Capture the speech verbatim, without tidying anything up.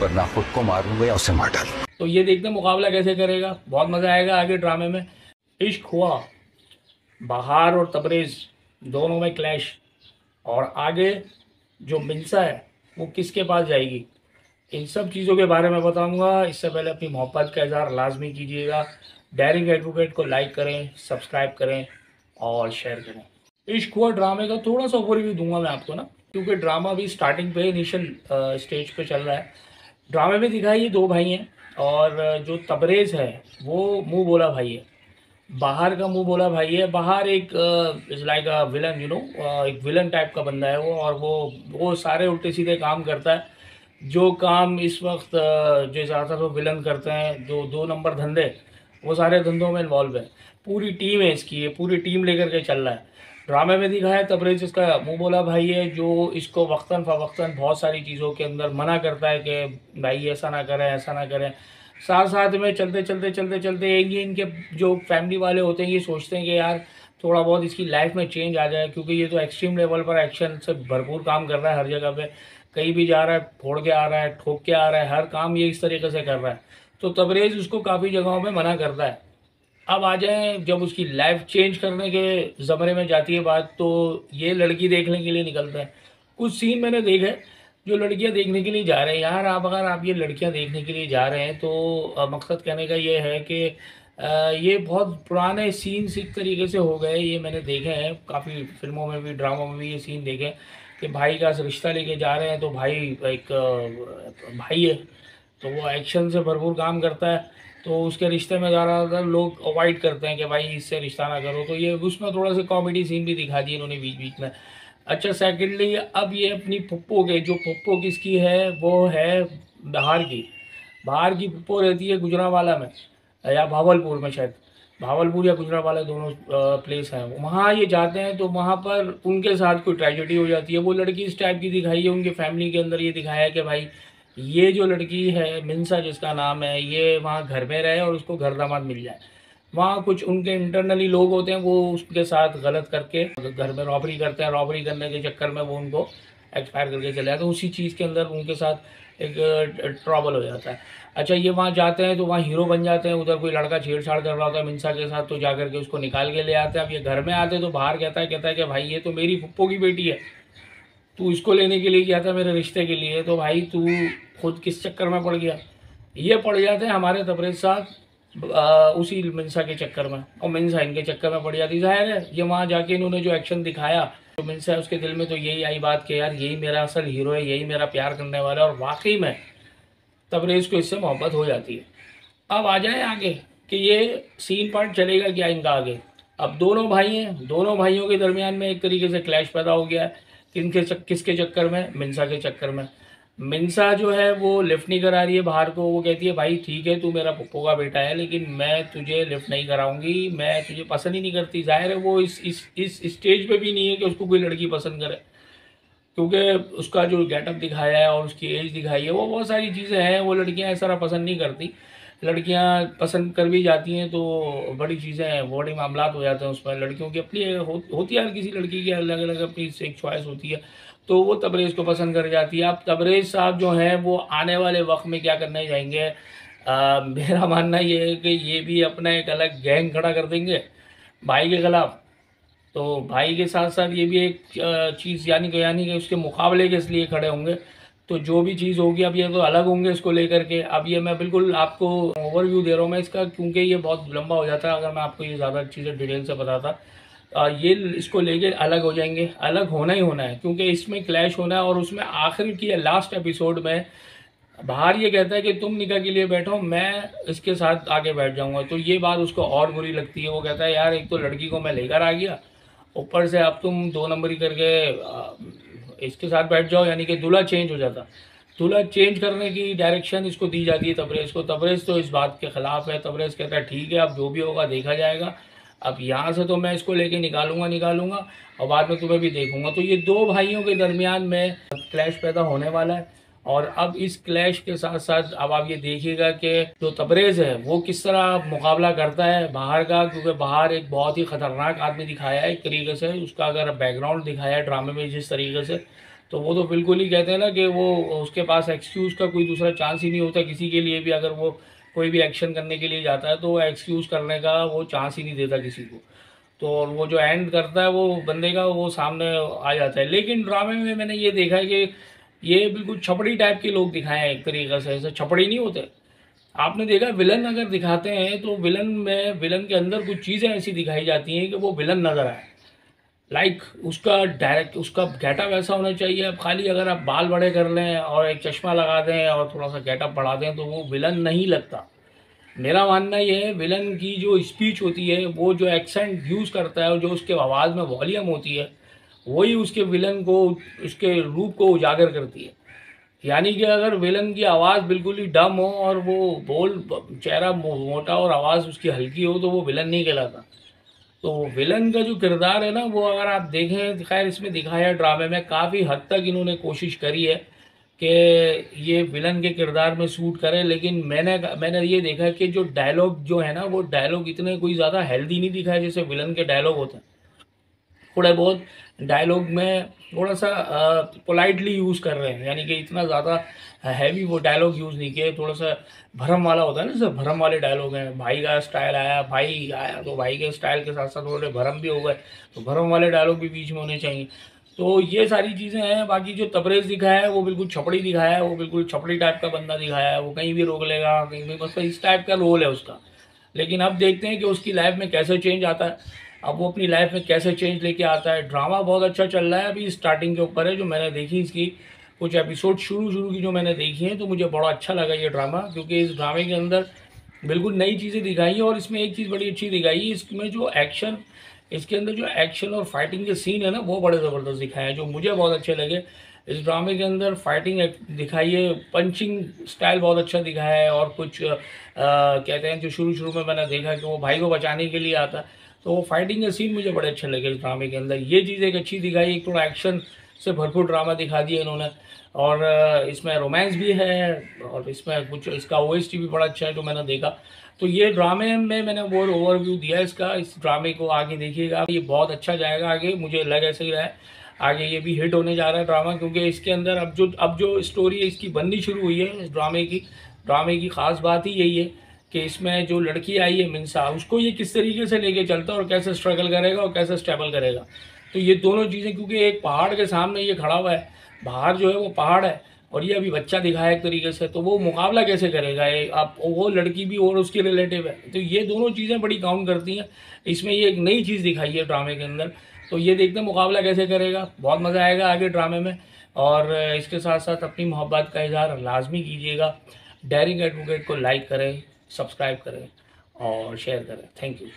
वरना खुद को मारूंगा या उसे मार डालूंगा। तो ये देखते हैं मुकाबला कैसे करेगा, बहुत मज़ा आएगा आगे ड्रामे में। इश्क हुआ, बहार और तबरेज़ दोनों में क्लैश, और आगे जो मिन्सा है वो किसके पास जाएगी, इन सब चीज़ों के बारे में बताऊंगा। इससे पहले अपनी मोहब्बत का इज़हार लाजमी कीजिएगा। डेयरिंग एडवोकेट को लाइक करें, सब्सक्राइब करें और शेयर करें। इश्क हुआ ड्रामे का थोड़ा सा ओवरव्यू दूंगा मैं आपको ना, क्योंकि ड्रामा भी स्टार्टिंग पे इनिशियल स्टेज पे चल रहा है। ड्रामे में दिखाई ये दो भाई हैं, और जो तबरेज़ है वो मुँह बोला भाई है, बाहर का मुंह बोला भाई है। बाहर एक is like a villain, you know, एक विलन टाइप का बंदा है वो, और वो वो सारे उल्टे सीधे काम करता है। जो काम इस वक्त जो ज़्यादातर वो विलन करते हैं, जो दो नंबर धंधे, वो सारे धंधों में इन्वॉल्व है। पूरी टीम है इसकी, ये पूरी टीम लेकर के चल रहा है। ड्रामे में दिखाया तबरेज़ इसका मुँह बोला भाई है, जो इसको वक्ता फ़वक्ता बहुत सारी चीज़ों के अंदर मना करता है कि भाई ऐसा ना करें ऐसा ना करें। साथ साथ में चलते चलते चलते चलते ये इनके जो फैमिली वाले होते हैं ये सोचते हैं कि यार थोड़ा बहुत इसकी लाइफ में चेंज आ जाए, क्योंकि ये तो एक्सट्रीम लेवल पर एक्शन से भरपूर काम कर रहा है। हर जगह पे कहीं भी जा रहा है, फोड़ के आ रहा है, ठोक के आ रहा है, हर काम ये इस तरीके से कर रहा है। तो तबरेज़ उसको काफ़ी जगहों पर मना करता है। अब आ जाए जब उसकी लाइफ चेंज करने के ज़मरे में जाती है बात, तो ये लड़की देखने के लिए निकलता है। कुछ सीन मैंने देखे जो लड़कियां देखने के लिए जा रहे हैं। यार आप अगर आप ये लड़कियां देखने के लिए जा रहे हैं तो आ, मकसद कहने का ये है कि आ, ये बहुत पुराने सीन इस तरीके से हो गए। ये मैंने देखे हैं काफ़ी फिल्मों में भी, ड्रामों में भी ये सीन देखे कि भाई का रिश्ता लेके जा रहे हैं, तो भाई एक भाई है तो वो एक्शन से भरपूर काम करता है, तो उसके रिश्ते में ज़्यादातर लोग अवॉइड करते हैं कि भाई इससे रिश्ता ना करो। तो ये उसमें थोड़ा सा कॉमेडी सीन भी दिखा दिए इन्होंने बीच बीच में। अच्छा, सेकेंडली अब ये अपनी पप्पो के, जो पप्पो किसकी है वो है बाहर की। बाहर की पप्पो रहती है गुजरावाला में या भावलपुर में, शायद भावलपुर या गुजरावाला दोनों प्लेस हैं। वहाँ ये जाते हैं तो वहाँ पर उनके साथ कोई ट्रेजेडी हो जाती है। वो लड़की इस टाइप की दिखाई है, उनके फैमिली के अंदर ये दिखाया है कि भाई ये जो लड़की है मिन्सा जिसका नाम है, ये वहाँ घर में रहे और उसको घर दामाद मिल जाए। वहाँ कुछ उनके इंटरनली लोग होते हैं, वो उसके साथ गलत करके घर में रॉबरी करते हैं। रॉबरी करने के चक्कर में वो उनको एक्सपायर करके चले जाते हैं। उसी चीज़ के अंदर उनके साथ एक ट्रॉबल हो जाता है। अच्छा, ये वहाँ जाते हैं तो वहाँ हीरो बन जाते हैं। उधर कोई लड़का छेड़छाड़ कर रहा होता है मिन्सा के साथ, तो जा करके उसको निकाल के ले आते हैं। अब ये घर में आते तो बाहर कहता है कहता है कि भाई ये तो मेरी पप्पो की बेटी है, तू इसको लेने के लिए गया था मेरे रिश्ते के लिए, तो भाई तू खुद किस चक्कर में पड़ गया। ये पड़ जाते हैं हमारे तबरेज़ साथ आ, उसी मिन्सा के चक्कर में, और मिन्सा इनके चक्कर में पड़ जाती। जाहिर है ये वहाँ जाके इन्होंने जो एक्शन दिखाया तो मिन्सा है उसके दिल में तो यही आई बात कि यार यही मेरा असल हीरो है, यही मेरा प्यार करने वाला है, और वाकई में तबरेज़ को इससे मोहब्बत हो जाती है। अब आ जाए आगे कि ये सीन पार्ट चलेगा क्या इनका आगे। अब दोनों भाई हैं, दोनों भाइयों के दरमियान में एक तरीके से क्लैश पैदा हो गया है। किनके किसके चक्कर में, मिन्सा के चक्कर में। मिन्सा जो है वो लिफ्ट नहीं करा रही है बाहर को। वो कहती है भाई ठीक है तू मेरा पप्पो का बेटा है, लेकिन मैं तुझे लिफ्ट नहीं कराऊंगी, मैं तुझे पसंद ही नहीं करती। जाहिर है वो इस इस इस स्टेज पे भी नहीं है कि उसको कोई लड़की पसंद करे, क्योंकि उसका जो गेटअप दिखाया है और उसकी एज दिखाई है वो बहुत सारी चीज़ें हैं। वो लड़कियाँ इस तरह पसंद नहीं करती, लड़कियाँ पसंद कर भी जाती हैं तो बड़ी चीज़ें, बड़े मामला हो जाते हैं उसमें। लड़कियों की अपनी हो, होती है, हर किसी लड़की की अलग अलग अपनी एक च्वाइस होती है, तो वो तबरेज़ को पसंद कर जाती है। अब तबरेज़ साहब जो हैं वो आने वाले वक्त में क्या करने जाएंगे, आ, मेरा मानना ये है कि ये भी अपना एक अलग गैंग खड़ा कर देंगे भाई के ख़िलाफ़। तो भाई के साथ साथ ये भी एक चीज़ यानी कि यानी कि उसके मुकाबले के इसलिए खड़े होंगे। तो जो भी चीज़ होगी अब ये तो अलग होंगे इसको लेकर के। अब ये मैं बिल्कुल आपको ओवरव्यू दे रहा हूँ मैं इसका, क्योंकि ये बहुत लंबा हो जाता है अगर मैं आपको ये ज़्यादा चीज़ें डिटेल से बताता। ये इसको लेके अलग हो जाएंगे, अलग होना ही होना है, क्योंकि इसमें क्लैश होना है। और उसमें आखिर की लास्ट एपिसोड में बाहर ये कहता है कि तुम निकाह के लिए बैठो, मैं इसके साथ आगे बैठ जाऊंगा। तो ये बात उसको और बुरी लगती है। वो कहता है यार एक तो लड़की को मैं लेकर आ गया, ऊपर से अब तुम दो नंबरी करके इसके साथ बैठ जाओ, यानी कि दूल्हा चेंज हो जाता। दूल्हा चेंज करने की डायरेक्शन इसको दी जाती है तबरेज़ को। तबरेज़ तो इस बात के ख़िलाफ़ है। तबरेज़ कहता है ठीक है अब जो भी होगा देखा जाएगा, अब यहाँ से तो मैं इसको लेके निकालूंगा निकालूंगा और बाद में तुम्हें भी देखूंगा। तो ये दो भाइयों के दरमियान में क्लैश पैदा होने वाला है। और अब इस क्लैश के साथ साथ अब आप ये देखिएगा कि जो तबरेज़ है वो किस तरह मुकाबला करता है बाहर का, क्योंकि बाहर एक बहुत ही ख़तरनाक आदमी दिखाया है एक तरीके से। उसका अगर बैकग्राउंड दिखाया है ड्रामे में जिस तरीके से, तो वो तो बिल्कुल ही कहते हैं ना कि वो उसके पास एक्सक्यूज़ का कोई दूसरा चांस ही नहीं होता किसी के लिए भी। अगर वो कोई भी एक्शन करने के लिए जाता है तो वो एक्सक्यूज़ करने का वो चांस ही नहीं देता किसी को। तो वो जो एंड करता है वो बंदे का वो सामने आ जाता है। लेकिन ड्रामे में मैंने ये देखा है कि ये बिल्कुल छपड़ी टाइप के लोग दिखाए हैं एक तरीके से। ऐसे छपड़ी नहीं होते, आपने देखा विलन अगर दिखाते हैं तो विलन में विलन के अंदर कुछ चीज़ें ऐसी दिखाई जाती हैं कि वो विलन नज़र आए। लाइक उसका डायरेक्ट उसका गेटअप ऐसा होना चाहिए। अब खाली अगर आप बाल बड़े कर लें और एक चश्मा लगा दें और थोड़ा सा गेटअप बढ़ा दें तो वो विलन नहीं लगता। मेरा मानना ये है विलन की जो स्पीच होती है, वो जो एक्सेंट यूज़ करता है और जो उसके आवाज़ में वॉल्यूम होती है, वही उसके विलन को, उसके रूप को उजागर करती है। यानी कि अगर विलन की आवाज़ बिल्कुल ही डम हो और वो बोल चेहरा मोटा और आवाज़ उसकी हल्की हो तो वो विलन नहीं कहलाता। तो विलन का जो किरदार है ना, वो अगर आप देखें, खैर इसमें दिखाया ड्रामे में काफ़ी हद तक इन्होंने कोशिश करी है कि ये विलन के किरदार में सूट करे। लेकिन मैंने मैंने ये देखा कि जो डायलॉग जो है ना, वो डायलॉग इतने कोई ज़्यादा हेल्दी नहीं दिखाए जैसे विलन के डायलॉग होते हैं। थोड़ा बहुत डायलॉग में थोड़ा सा पोलाइटली यूज़ कर रहे हैं, यानी कि इतना ज़्यादा हैवी वो डायलॉग यूज़ नहीं किए। थोड़ा सा भरम वाला होता है ना, सब भरम वाले डायलॉग हैं। भाई का स्टाइल आया, भाई आया तो भाई के स्टाइल के साथ साथ थोड़े भरम भी हो गए, तो भरम वाले डायलॉग भी बीच में होने चाहिए। तो ये सारी चीज़ें हैं। बाकी जो तबरेज़ दिखाया है वो बिल्कुल छपड़ी दिखाया है, वो बिल्कुल छपड़ी टाइप का बंदा दिखाया है। वो कहीं भी रोक लेगा, कहीं भी, बस इस टाइप का रोल है उसका। लेकिन अब देखते हैं कि उसकी लाइफ में कैसे चेंज आता है, अब वो अपनी लाइफ में कैसे चेंज लेके आता है। ड्रामा बहुत अच्छा चल रहा है, अभी स्टार्टिंग के ऊपर है जो मैंने देखी इसकी। कुछ एपिसोड शुरू शुरू की जो मैंने देखी है तो मुझे बड़ा अच्छा लगा ये ड्रामा, क्योंकि इस ड्रामे के अंदर बिल्कुल नई चीज़ें दिखाई हैं। और इसमें एक चीज़ बड़ी अच्छी दिखाई है, इसमें जो एक्शन, इसके अंदर जो एक्शन और फाइटिंग के सीन है ना, वो बड़े ज़बरदस्त दिखाए हैं जो मुझे बहुत अच्छे लगे। इस ड्रामे के अंदर फाइटिंग दिखाई है, पंचिंग स्टाइल बहुत अच्छा दिखाया है। और कुछ आ, कहते हैं जो शुरू शुरू में मैंने देखा कि वो भाई को बचाने के लिए आता है, तो फाइटिंग के सीन मुझे बड़े अच्छे लगे इस ड्रामे के अंदर। ये चीज़ एक अच्छी दिखाई, एक थोड़ा एक्शन से भरपूर ड्रामा दिखा दिया इन्होंने। और इसमें रोमांस भी है और इसमें कुछ इसका ओएसटी भी बड़ा अच्छा है जो मैंने देखा। तो ये ड्रामे में मैंने वो ओवरव्यू दिया इसका। इस ड्रामे को आगे देखिएगा, ये बहुत अच्छा जाएगा आगे। मुझे लग ऐसे ही रहा है आगे ये भी हिट होने जा रहा है ड्रामा, क्योंकि इसके अंदर अब जो अब जो स्टोरी है इसकी बननी शुरू हुई है इस ड्रामे की। ड्रामे की ख़ास बात ही यही है कि इसमें जो लड़की आई है मिनसा, उसको ये किस तरीके से लेके चलता है और कैसे स्ट्रगल करेगा और कैसे स्टेबल करेगा। तो ये दोनों चीज़ें, क्योंकि एक पहाड़ के सामने ये खड़ा हुआ है, बाहर जो है वो पहाड़ है और ये अभी बच्चा दिखाया एक तरीके से, तो वो मुकाबला कैसे करेगा। ये आप वो लड़की भी और उसके रिलेटिव है, तो ये दोनों चीज़ें बड़ी काउंट करती हैं। इसमें ये एक नई चीज़ दिखाई है ड्रामे के अंदर, तो ये देखते हैं मुकाबला कैसे करेगा। बहुत मज़ा आएगा आगे ड्रामे में। और इसके साथ साथ अपनी मोहब्बत का इजहार लाजमी कीजिएगा। डेयरिंग एडवोकेट को लाइक करें, सब्सक्राइब करें और शेयर करें। Thank you.